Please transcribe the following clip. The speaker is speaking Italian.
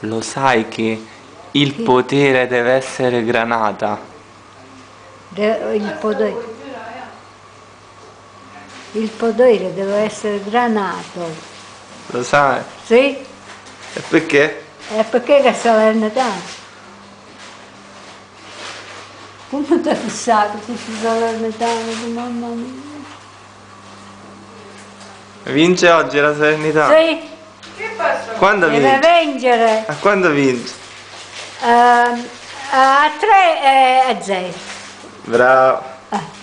Lo sai che il potere deve essere granata. Il potere deve essere granato. Lo sai? Sì. E perché? E perché che Salernitana? Come ti ha fissato questi Salernitani, mamma mia? Vince oggi la Salernitana? Sì. Che passa? Quando vince? Deve vincere. A quando vince? A 3-0. Bravo.